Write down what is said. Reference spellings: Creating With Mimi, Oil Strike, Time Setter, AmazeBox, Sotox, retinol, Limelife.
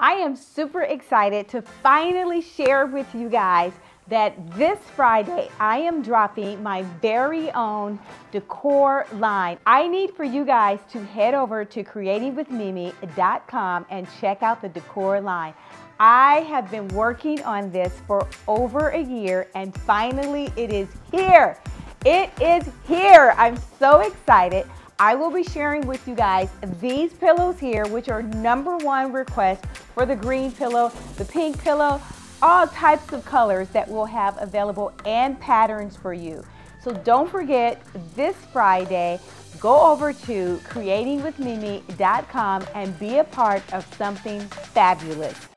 I am super excited to finally share with you guys that this Friday I am dropping my very own decor line. I need for you guys to head over to creatingwithmimi.com and check out the decor line. I have been working on this for over a year and finally it is here. It is here. I'm so excited. I will be sharing with you guys these pillows here, which are #1 requests for the green pillow, the pink pillow, all types of colors that we'll have available and patterns for you. So don't forget, this Friday, go over to creatingwithmimi.com and be a part of something fabulous.